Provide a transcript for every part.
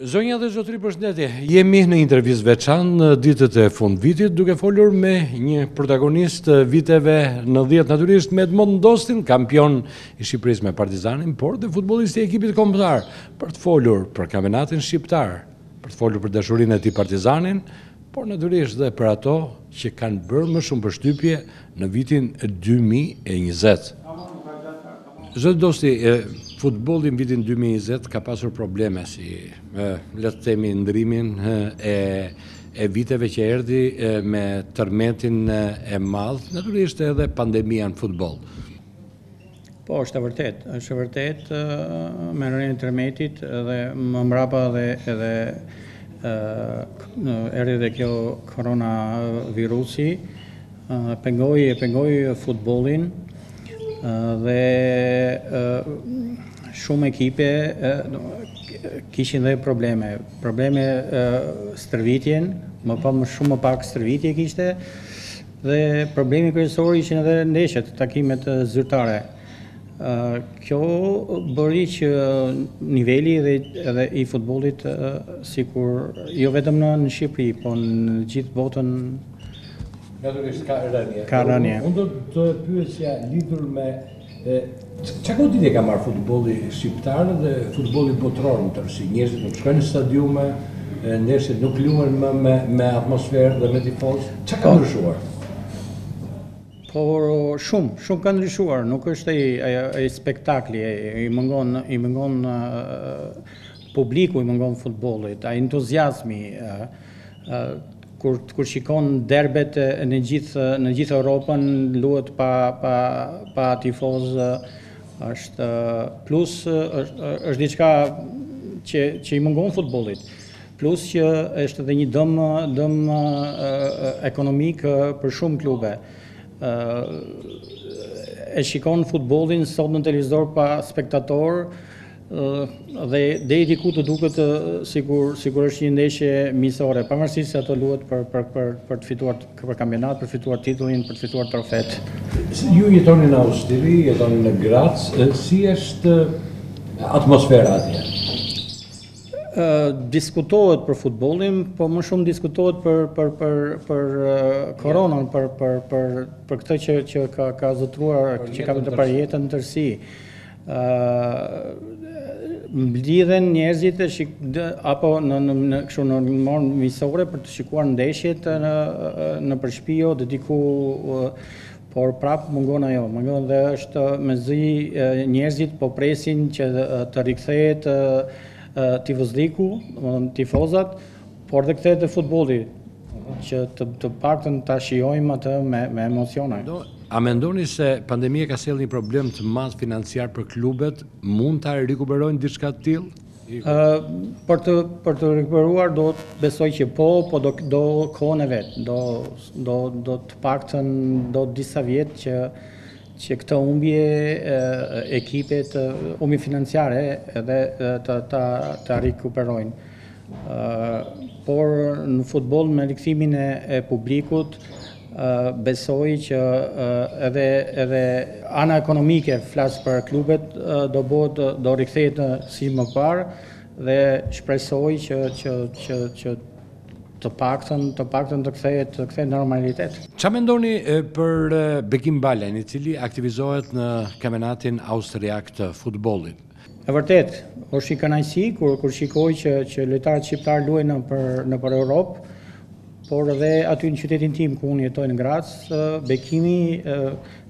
Zonja dhe zotëri, përshëndetje, jemi në intervistë veçantë ditët e fundvitit duke folur me një protagonist viteve 90 natyrisht me Edmond Dostin, kampion I Shqipërisë me Partizanin, por dhe futbollist I ekipit kombëtar, për të folur për kampionatin shqiptar, për të folur për dashurinë e tij Partizanin, por natyrisht dhe për ato që kanë bërë më shumë përshtypje në vitin 2020. Zoti Dosti, futbolli në vitin 2020 ka pasur probleme si le të themi ndrimin e viteve që erdhi me tërmetin e madh, natyrisht edhe pandemia në futboll. Po, është e vërtet me rënien e tërmetit dhe më mbrapa edhe erdhi dhe kjo koronavirusi pengoi futbollin. Dhe shumë ekipe kishin dhe probleme stërvitjen, shumë më pak stërvitje kishte dhe problemi kryesor ishin edhe ndeshjet, takimet zyrtare. Kjo bëri që niveli edhe I futbollit sikur jo vetëm në Shqipëri, po në gjithë botën natyrisht ka rënje. Unë do të pyesja lidhur me çfarë goditje ka marrë futbolli shqiptar dhe futbolli botror në tërësi. Njerëzit nuk shkojnë në stadiume, njerëzit nuk luajnë më me atmosferë dhe me tifoz. Çfarë ka ndryshuar? Por shumë ka ndryshuar, nuk është ai spektakli, i mungon publiku, I mungon futbollit, ai entuziazmi. Kur shikon derbet në gjithë Europën, luhet pa tifoz, është plus është diçka që I mungon futbollit. Plus që është edhe një dëm ekonomik për shumë klube. E shikon futbollin sot në televizor pa spektator. Dhe I diku të duket sikur është një ndeshje miqësore, pavarësisht se ato luhet për të fituar kampionat, për të fituar titullin, për të fituar trofet. Ju jetoni në Austri, jetoni në Graz, si është atmosfera atje? Diskutohet për futbollin, po më shumë diskutohet për koronën, për këtë që ka zotëruar, që ka për jetën në tërësi. Mblidhen njerëzit apo në morën miqësore për të shikuar ndeshjet në përshpi o dhe diku, por prapë mungon ajo, mungon dhe është mezi njerëzit po presin që të rikthehet tifozliku, tifozat, por dhe kthehet e futbolli, që të paktën ta shijojmë atë me emocione. A mendoni se pandemia ka sjellë një problem të madh financiar për klubet, mund ta rikuperojnë diçka të tillë? Për të rikuperuar do të besoj që po do kohën e vet, do të paktën do disa vjet që këtë humbje ekipet, humbje financiare edhe ta rikuperojnë. Por në futboll me rikthimin e publikut besoj që edhe ana ekonomike flas për klubet do rikthehet si më parë dhe shpresoj që të paktën të kthehet normalitet. Çfarë mendoni për Bekim Balen, I cili aktivizohet në kampionatin austriak të futbollit? E vërtet, është një kënaqësi kur shikoj që lojtarët shqiptar luajnë nëpër Europë. Por edhe aty në qytetin tim ku unë jetoj në Graz, Bekimi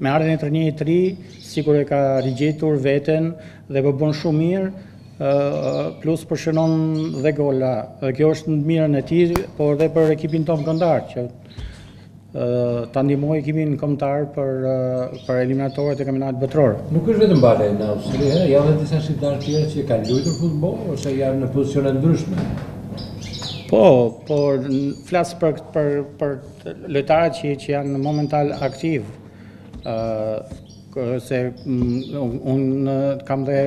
me ardhen e trajnerit të ri, sikur e ka rigjetur veten dhe po bën shumë mirë, plus po shënon dhe gola. Kjo është në mirën e tij, por edhe për ekipin tonë kombëtar që ta ndihmoi ekipin kombëtar për eliminatorët e kampionatit botror. Nuk është vetëm Bale në Austri, janë edhe disa shqiptarë tjerë që kanë luajtur futboll ose janë në pozicione ndryshme. Po, por flas për lojtarët që janë momental aktiv. Unë kam dhe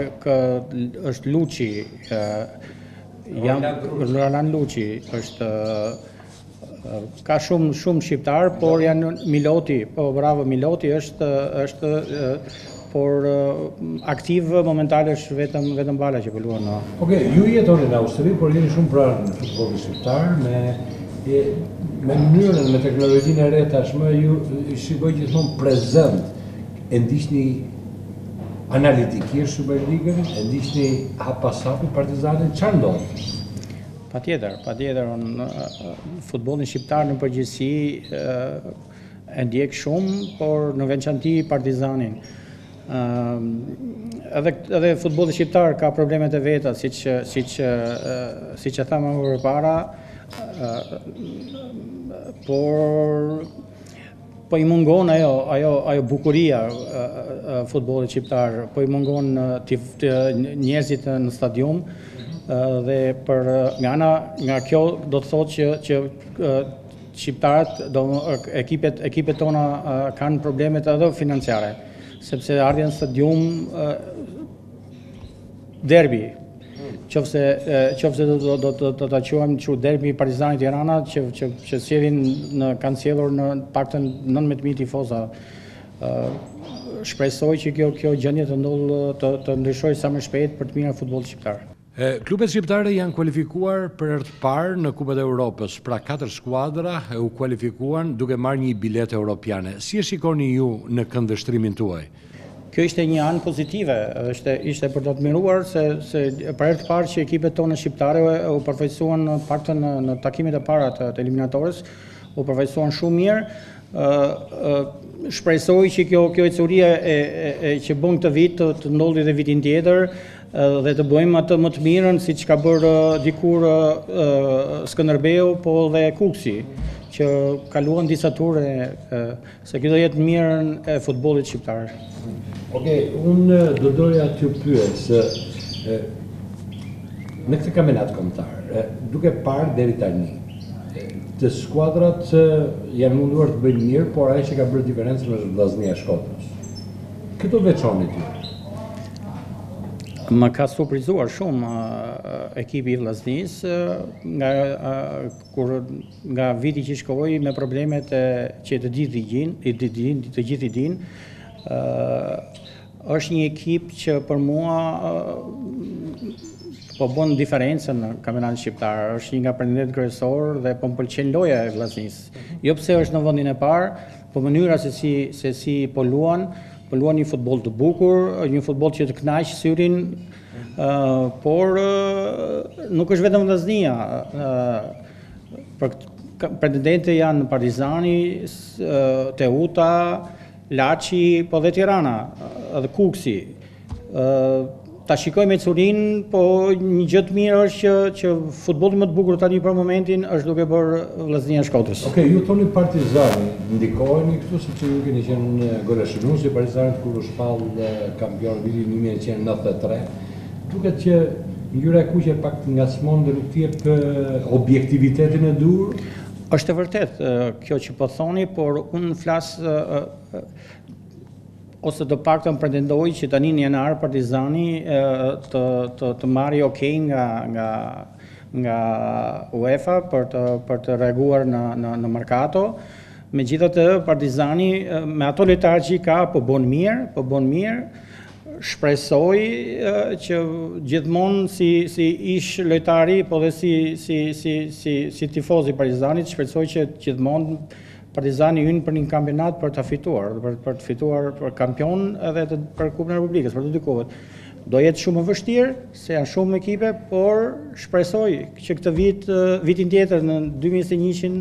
është Luçi, Roland Luçi, ka shumë shqiptar, por janë Miloti, po bravo Miloti, është por aktiv momental është vetëm Bala që po luan. Okej, ju jetoni në Austri, por jeni shumë pranë futbollit shqiptar me mënyrën, me teknologjinë e re tashmë, ju shikoj gjithmonë prezent. E ndiqni analitikisht Superligën, e ndiqni hap pas hapi Partizanin, çfarë ndodh? Patjetër, futbollin shqiptar në përgjithësi e ndjek shumë, por në veçanti Partizanin. Edhe futbolli shqiptar ka problemet e veta, siç e thamë më parë, por po I mungon ajo bukuria e futbollit shqiptar, po I mungon njerëzit në stadium dhe për nga kjo do të thotë që shqiptarët, ekipet tona kanë problemet edhe financiare, sepse ardhja në stadium derbi. Qofse do ta quajmë çu derbi Partizani Tirana që sjellin kanë sjellur në paktën 19000 tifoza. Shpresoj që kjo gjendje të ndryshojë sa më shpejt për të mirën e futbollit shqiptar. Klubet shqiptare janë kualifikuar për herë të parë në Kupën e Europës, pra 4 skuadra u kualifikuan duke marrë një biletë europiane. Si e shikoni ju në këndvështrimin tuaj? Kjo ishte një anë pozitive, ishte për të admiruar se për herë të parë që ekipet tona shqiptare u përfaqësuan paktën në takimet e para të eliminatorës, u përfaqësuan shumë mirë. Shpresoj që kjo ecuria që bën këtë vit të ndodhi edhe vitin tjetër dhe të bëjmë atë më të mirën siç ka bërë dikur Skënderbeu, po dhe Kuksi, që kaluan disa ture, se kjo do jetë të mirën e futbollit shqiptar. Okej, unë do doja t'ju pyet se në këtë kampionat kombëtar, duke parë deri tani, të skuadrat janë munduar të bëjnë mirë, por ajo që ka bërë diferencën është Vllaznia e Shkodrës. Këto veçoni ti? Më ka surprizuar shumë ekipi I Vllaznisë nga viti që shkoi me problemet që të gjithë I dinë. Është një ekip që për mua po bën diferencën në kampionatin shqiptar. Është një nga pretendentët kryesorë dhe po m'pëlqen loja e Vllaznisë. Jo pse është në vendin e parë, por mënyra se si po luan një futboll të bukur, një futboll që të kënaq syrin, por nuk është vetëm Vllaznia. Pretendentët janë Partizani, Teuta, Laçi, po dhe Tirana, dhe Kuksi. Ta shikoj me curin, po një gjë të mirë është që futbolli më të bukur tani për momentin është duke bërë Vllaznia e Shkodrës. Okej, ju thoni Partizani, ndikoheni këtu sepse ju keni qenë goleshënues I Partizanit kur u shpall kampion vitin 1993. Duket që ngjyra e kuqe pak ngacmon dhe nuk jep objektivitetin e dur. Është e vërtet kjo që po thoni, por unë flas ose të paktën pretendoj që tani në janar Partizani të marrë okay nga UEFA për të reaguar në mercato. Megjithatë Partizani me ato lojtarë që ka po bën mirë. Shpresoj që gjithmonë si ish lojtari, po dhe si tifoz I Partizanit, shpresoj që gjithmonë Partizani hyn për një kampionat për ta fituar, për të fituar për kampion edhe për Kupën e Republikës, për të dy kohët. Do jetë shumë e vështirë, se janë shumë ekipe, por shpresoj që këtë vit, vitin tjetër në 2021-in,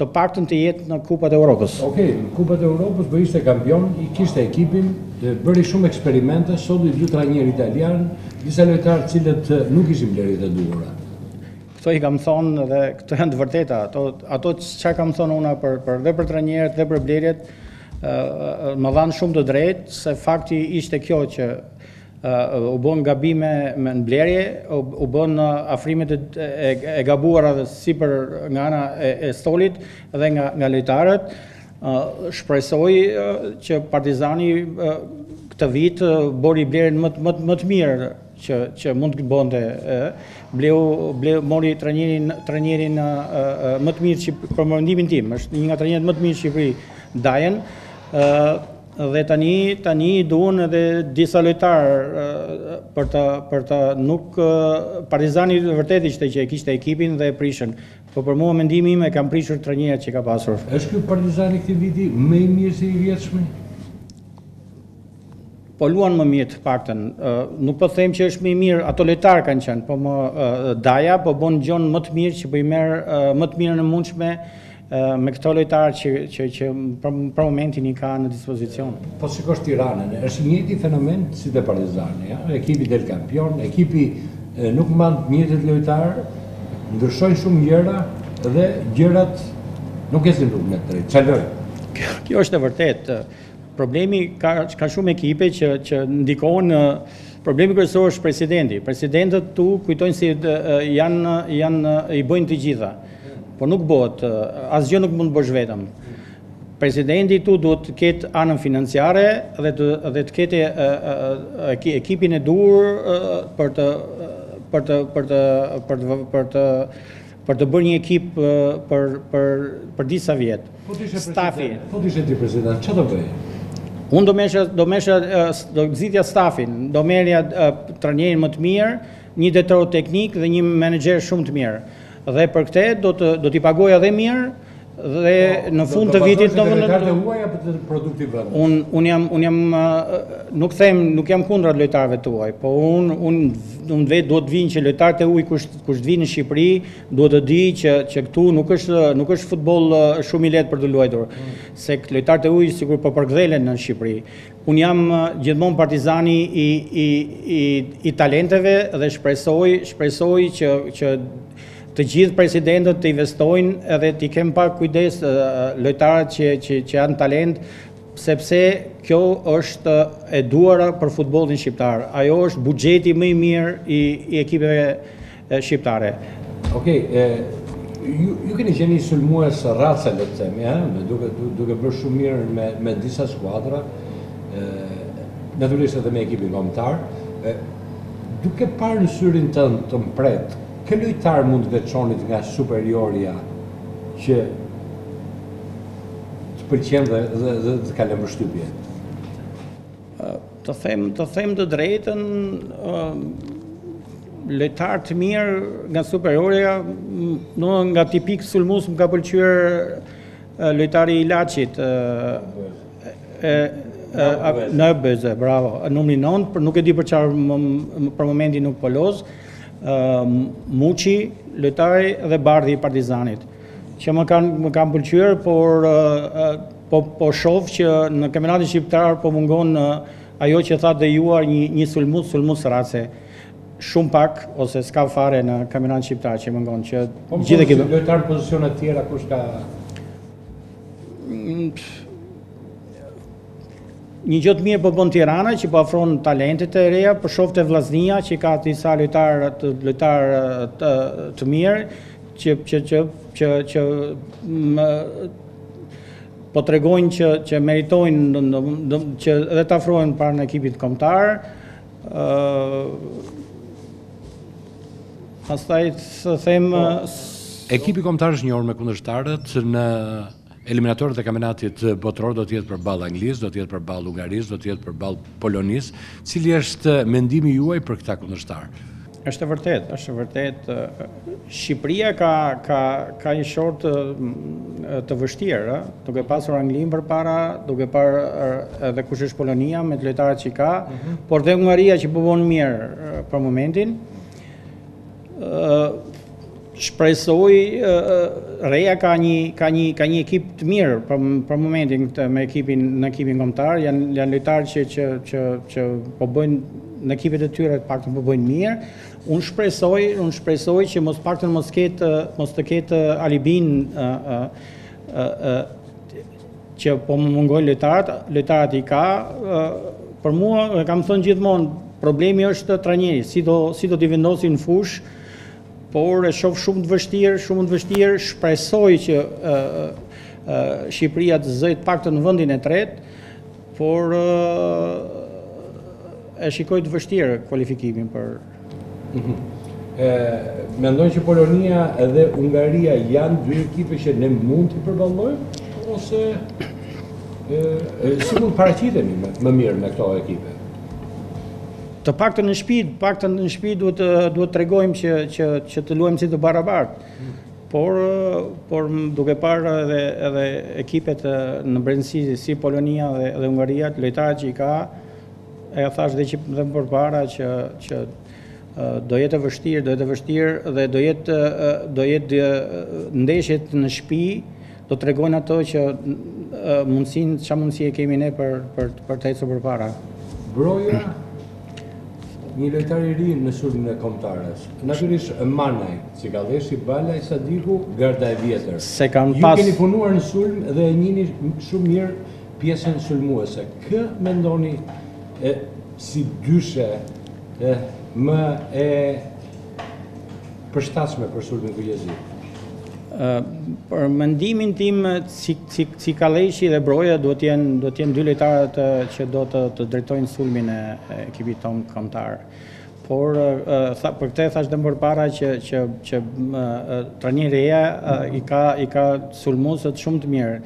të paktën të jetë në Kupat e Europës. Okej, në Kupat e Europës po ishte kampion, I kishte ekipin, bëri shumë eksperimente, solli 2-3-1 italian, disa lojtarë të cilët nuk ishin blerjet e duhura. Kto I kam thënë dhe këto janë të vërteta, ato çka kam thënë unë për trajnerët dhe për blerjet, më dhanë shumë të drejtë, se fakti ishte kjo që u bën gabime në blerje, u bën afrimet e gabuara dhe sipër nga ana e stolit dhe nga lojtarët. Shpresoj që Partizani këtë vit bëri blerjen më të mirë që mund të bënte. Mori trajnerin më të mirë për mendimin tim, është një nga trajnerët më të mirë në Shqipëri, Dajen. Dhe tani duan edhe disa lojtarë për ta nuk Partizani vërtet ishte që e kishte ekipin dhe e prishën, po për mua mendimi im e kanë prishur trajnerat që ka pasur. Është ky Partizani këtë vit më i mirë se i vjetshmi? Po luan më mirë të paktën. Nuk po them që është më i mirë, ato lojtarë kanë qenë, po më Daja po bën gjon më të mirë që po i merr më të mirën e mundshme. Me këto lojtarë që për momentin I ka në dispozicion. Po sikosh Tiranën, është I njëjti fenomen si te Partizani, ja? Ekipi del kampion, ekipi nuk mban të njëjtët lojtarë, ndryshojnë shumë gjëra dhe gjërat nuk ecin rrugën e drejtë. Çfarë? Kjo është e vërtetë. Problemi ka shumë ekipe që ndikohen Problemi kryesor është presidenti. Presidentët tu kujtojnë si janë I bëjnë të gjitha. Po nuk bëhet, asgjë nuk mund të bësh vetëm. Presidenti tu duhet të ketë anën financiare dhe të ketë ekipin e duhur për të bërë një ekip për disa vjet. Stafi. Po ishte ti president, çfarë do bëje? Unë do zgjidhja stafin, do merrja trajnerin më të mirë, një drejtor teknik dhe një menaxher shumë të mirë. Dhe për këtë do t'i pagoja dhe mirë dhe në fund të vitit do të huaja për produktin vend. Un jam nuk jam kundra lojtarëve tuaj, po un vetë duhet të vinë që lojtarët e huaj kush vinë në Shqipëri, duhet të di që këtu nuk është futboll shumë I lehtë për të luajtur. Se lojtarët e huaj sikur po përkthelen në Shqipëri. Un jam gjithmonë Partizani I talenteve dhe shpresoj që Të gjithë presidentët të investojnë edhe t'i kemë pak kujdes lojtarët që janë talent, sepse kjo është e duara për futbollin shqiptar. Ajo është buxheti më I mirë I ekipeve shqiptare. Okej, ju keni qenë sulmues raca, le të themi, duke bërë shumë mirë me disa skuadra, natyrisht edhe me ekipin kombëtar, duke parë në syrin tënd të mpret. Kë lojtar mund të veçonit nga superioria që të pëlqen dhe të ka lënë shtypje? Të them të drejtën, lojtar të mirë nga superioria, nga tipik sulmues më ka pëlqyer lojtari I Laçit. Në Bëzë, bravo. Numri 9, nuk e di për çfarë për momentin nuk po loz. Muçi, lojtari dhe bardhi I Partizanit që më kanë pëlqyer, por shoh që në kampionatin shqiptar po mungon ajo që tha dhe juar një sulmues race shumë pak ose s'ka fare në kampionatin shqiptar që mungon që gjithë këto lojtarë pozicione të tjera kush ka Një gjë të mirë po bën Tirana që po afron talentet e reja, po shoh te Vllaznia që ka disa lojtarë të mirë që po tregojnë që meritojnë që edhe të afrohen pranë ekipit kombëtar. Pastaj të them ekipi kombëtar është njohur me kundërshtarët në Eliminatorët e kampionatit botror do të jetë përballë Anglisë, do të jetë përballë Hungarisë, do të jetë përballë Polonisë. Cili është mendimi juaj për këta kundërshtar? Është vërtet. Shqipëria ka një short të vështirë, duke pasur Anglinë përpara, duke parë edhe kush është Polonia me lojtarët që ka, por dhe Hungaria që po bën mirë për momentin. Shpresoj Rea ka një ekip të mirë për momentin me ekipin kombëtar, janë lojtarë që po bëjnë në ekipet e tyre të paktën po bëjnë mirë. Unë shpresoj që mos paktën mos të ketë alibin që po më mungojnë lojtarët I ka. Për mua e kam thënë gjithmonë, problemi është trajneri, si do t'i vendosin në fushë. Por e shoh shumë të vështirë, shpresoj që Shqipëria të zëjë të paktën në vendin e tretë, por e shikoj të vështirë kualifikimin për. Mendoj që Polonia dhe Hungaria janë dy ekipe që ne mund t'i përballojmë ose sikur paraqiten më mirë me këto ekipe. Të paktën në shtëpi, duhet t'rregojmë që të luajmë si të barabartë. Por duke parë edhe ekipet në brendësi si Polonia dhe Hungaria, lojtarët që i ka, e thash edhe më përpara që do jetë vështirë, dhe do jetë ndeshjet në shtëpi, do t'rregojnë ato që çfarë mundësi e kemi ne për të ecur përpara. Broja një lojtar i ri në sulmin e kombëtarës. Natyrisht Manaj, si ka dhënë Balaj Sadiku, garda e vjetër. Ju keni punuar në sulm dhe e njihni shumë mirë pjesën sulmuese. Kë mendoni si dyshe më e përshtatshme për sulmin kuqezi? Për mendimin tim, Cikaleshi dhe Broja do t'jenë dy lojtarët që do të drejtojnë sulmin e ekipit tonë kombëtar. Por për këtë thash dhe më parë që trajneri Rea i ka sulmuesët shumë të mirë.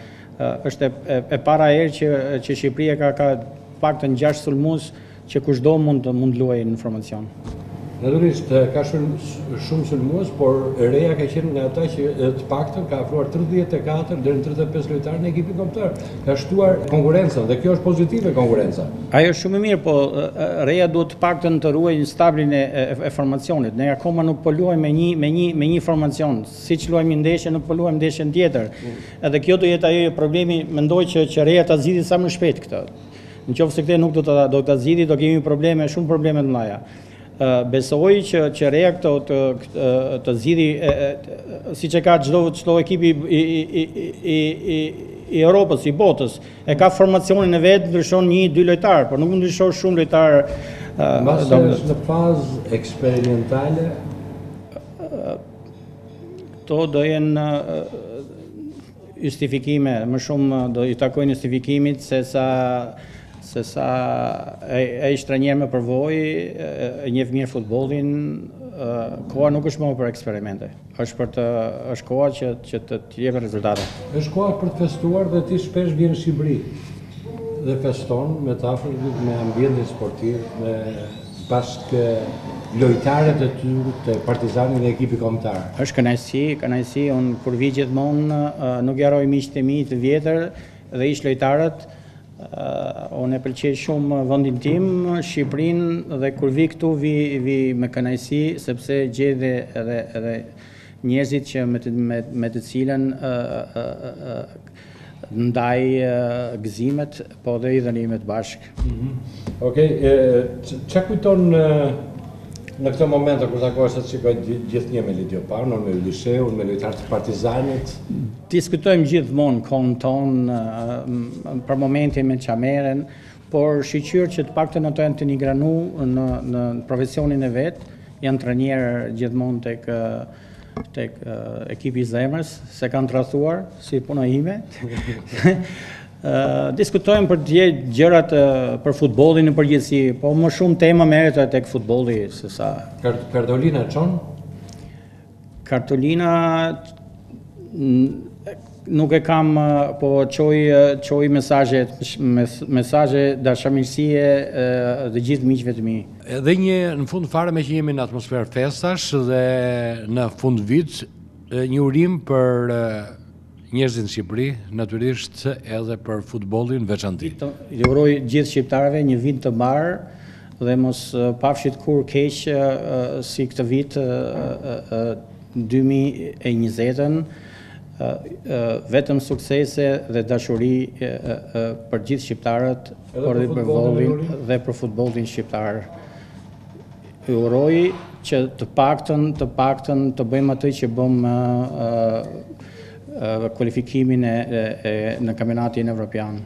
Është e para herë që Shqipëria ka paktën 6 sulmues që kushdo mund luajë në formacion. Natyrisht ka shumë sulmues, por Rea ka qenë nga ata që të paktën ka afruar 34 deri në 35 lojtarë në ekipin kombëtar. Ka shtuar konkurrencën dhe kjo është pozitive konkurrenca. Ajo është shumë e mirë, po Rea duhet të paktën të ruajë stabilin e formacionit. Ne akoma nuk po luajmë me një formacion, siç luajmë një ndeshje, nuk po luajmë ndeshjen tjetër. Edhe kjo do jetë ajo problemi, mendoj që Rea ta zgjidhë sa më shpejt këtë. Nëse këtë nuk do ta zgjidhë, do kemi probleme, shumë probleme të mëdha. Besoj që Rea të zgjidhi, si që ka çdo ekipi i Europës, i botës, e ka formacionin e vetë, ndryshon 1-2 lojtarë, por nuk ndryshon shumë lojtarë. Masë është në fazë eksperimentale? To do jenë justifikime, më shumë do i takojnë justifikimit, se sa e ishtë trajner me përvoj, e njeh mirë futbollin, koha nuk është më për eksperimente. Është koha që të jepë rezultate. Është koha për të festuar dhe ti shpesh vjen në Shqipëri dhe feston me tafërt, me ambientin sportiv, me bashkë lojtarët e ty të Partizanit dhe ekipi kombëtar. Është kënaqësi, unë kur vi gjithmonë nuk jaroj miqtë e mi të vjetër dhe ish lojtarët. Unë e pëlqej shumë vendin tim, Shqipërinë, dhe kur vi këtu vi me kënaqësi, sepse gjej edhe njerëzit që me të cilën ndaj gëzimet, po dhe i dhënimet bashkë. Okej, çka kujton në këto momente kur takohesh atë shikoj gjithë një me Lidiopanon, me Ulisheun, me lojtarët e Partizanit? Diskutojmë gjithmonë kohën tonë, për momentin me çameren, por shqyrë që të paktën ato janë të nigranu në profesionin e vetë, janë trajnerë gjithmonë tek ekipi i zemrës, se kanë tradhuar si puna ime. Diskutojmë për gjërat për futbollin në përgjithësi, po më shumë tema merret tek futbolli se sa. Kartolina çon? Kartolina nuk e kam, po çoj mesazhe dashamirësie të gjithë miqve të mi. Edhe një në fund fare me që jemi në atmosferë festash dhe në fund vit një urim për njerëzit në Shqipëri, natyrisht edhe për futbollin veçantisht. Ju uroj gjithë shqiptarëve një vit të mbar dhe mos pafshit kur keq si këtë vit 2020-ën, vetëm suksese dhe dashuri për gjithë shqiptarët, por edhe për futbollin dhe për futbollin shqiptar. Ju uroj që të paktën të bëjmë atë që bëm kualifikimin në kampionatin evropian.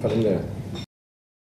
Faleminderit.